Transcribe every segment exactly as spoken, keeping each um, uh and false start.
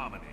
dominates.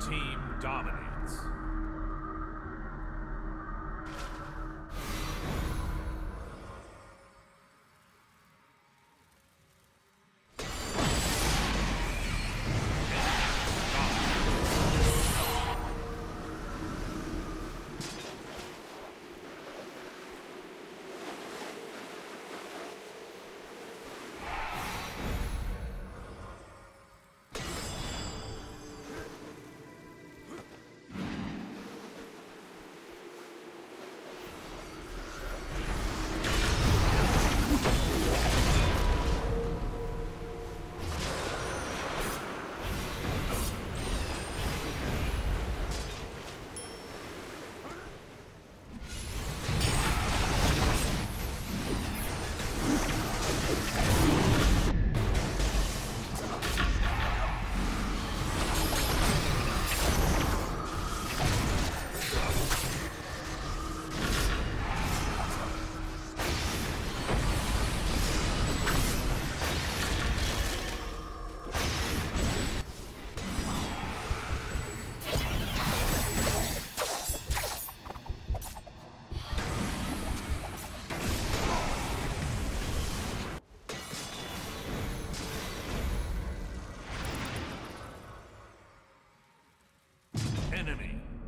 Team dominates.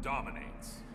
Dominates.